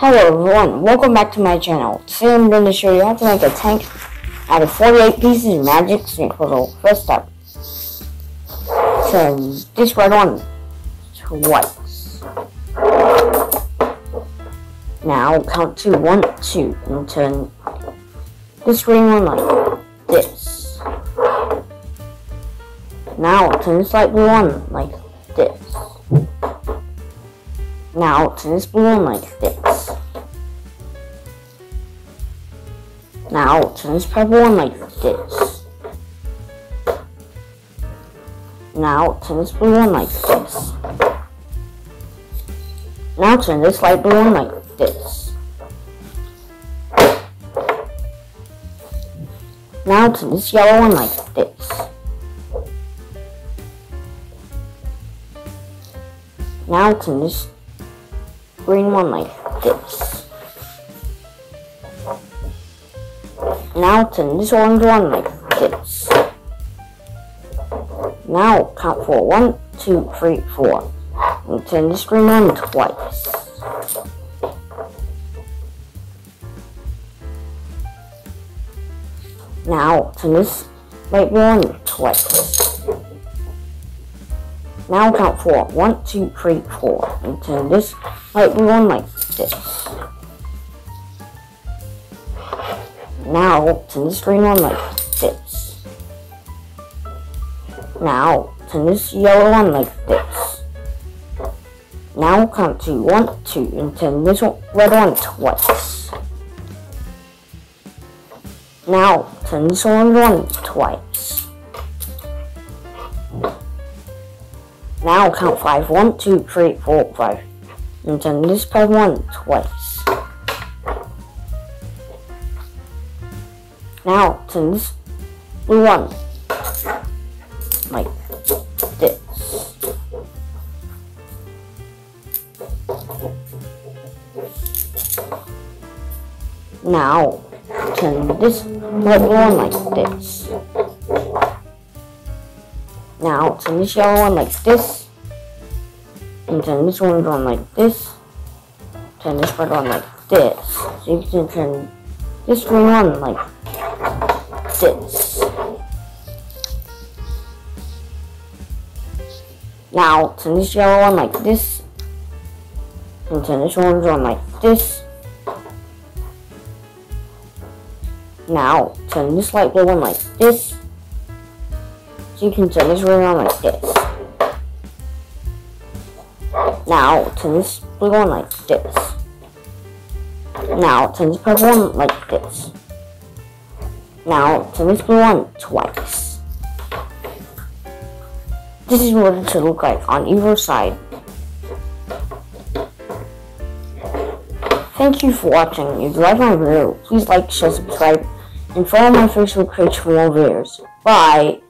Hello everyone, welcome back to my channel. Today I'm going to show you how to make a tank out of 48 pieces Magic Snake Puzzle. First step, turn this red one twice. Now count to 1, 2, and turn this green one like this. Now turn this light blue one like this. Now turn this blue one like this. Now turn this purple one like this. Now turn this blue one like this. Now turn this light blue one like this. Now turn this yellow one like this. Now turn this green one like this. Now turn this orange one like this. Now count for 1, 2, 3, 4. And turn this green one twice. Now turn this light blue one twice. Now count for 1, 2, 3, 4. And turn this light blue one like this. Now turn this green one like this. Now turn this yellow one like this. Now count to 1, 2 and turn this red one twice. Now turn this orange one twice. Now count 5. 1, 2, 3, 4, 5. And turn this purple one twice. Now turn this blue one like this. Now turn this purple one like this. Now turn this yellow one like this. And turn this one on like this. Turn this part on like this. So you can turn this green one like this. Now turn this yellow one like this. And turn this orange one like this. Now turn this light blue one like this. So you can turn this green one like this. Now turn this blue one like this. Now turn this purple one like this. Now turn this blue one twice. This is what it should look like on either side. Thank you for watching. If you like my video, please like, share, subscribe, and follow my Facebook page for more videos. Bye!